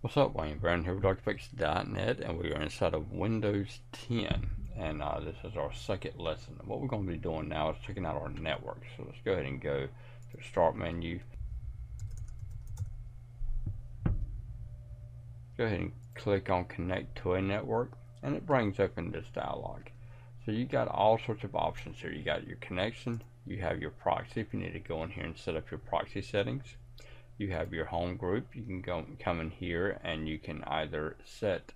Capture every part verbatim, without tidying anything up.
What's up, Wayne Brown here with Dark F X dot net, and we are inside of Windows ten, and uh, this is our second lesson. What we're going to be doing now is checking out our network. So let's go ahead and go to the Start menu. Go ahead and click on Connect to a Network, and it brings open this dialog. So you got all sorts of options here. You got your connection, you have your proxy if you need to go in here and set up your proxy settings. You have your home group. You can go come in here and you can either set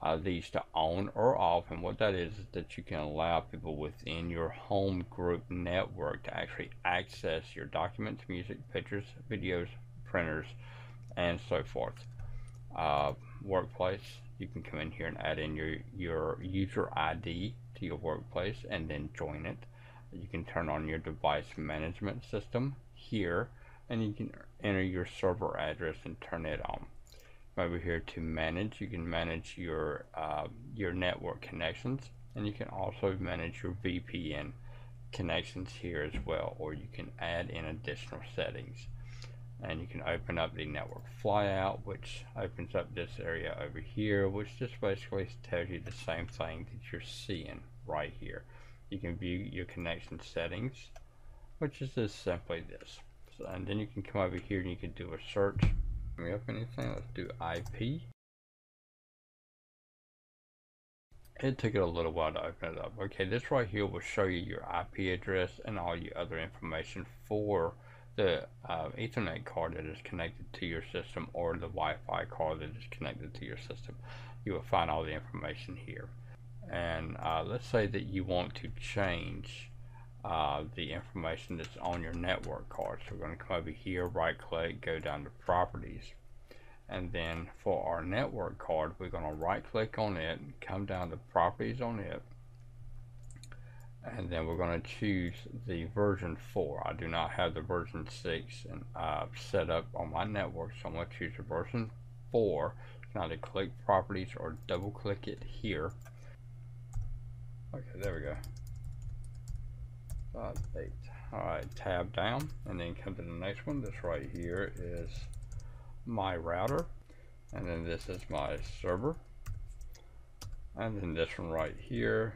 uh, these to on or off, and what that is is that you can allow people within your home group network to actually access your documents, music, pictures, videos, printers, and so forth. Uh, workplace, you can come in here and add in your your user I D to your workplace and then join it. You can turn on your device management system here, and you can enter your server address and turn it on. Over here to manage, you can manage your uh, your network connections, and you can also manage your V P N connections here as well, or you can add in additional settings. And you can open up the network flyout, which opens up this area over here, which just basically tells you the same thing that you're seeing right here. You can view your connection settings, which is just simply this. So, and then you can come over here and you can do a search. Let me open anything. Let's do I P. It took it a little while to open it up. Okay, this right here will show you your I P address and all your other information for the uh, Ethernet card that is connected to your system, or the Wi-Fi card that is connected to your system. You will find all the information here. And uh, let's say that you want to change Uh, the information that's on your network card. So we're going to come over here, right click, go down to properties, and then for our network card we're going to right click on it, come down to properties on it, and then we're going to choose the version four. I do not have the version six and uh, set up on my network, so I'm going to choose the version four. You can either click properties or double click it here. Okay, there we go. Uh, eight. Alright, tab down and then come to the next one. This right here is my router, and then this is my server, and then this one right here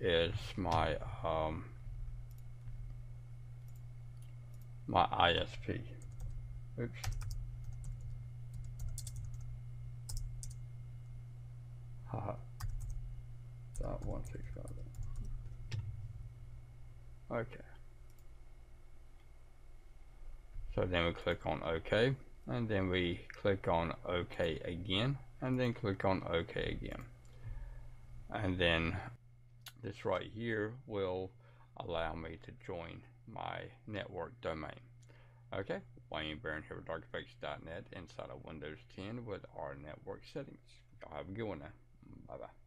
is my um, my I S P. Oops. Haha. Dot one six five. Okay, so then we click on OK, and then we click on OK again, and then click on OK again, and then this right here will allow me to join my network domain. Okay, Wayne Baron here with Dark F X dot net inside of Windows ten with our network settings. Y'all have a good one now. Bye bye.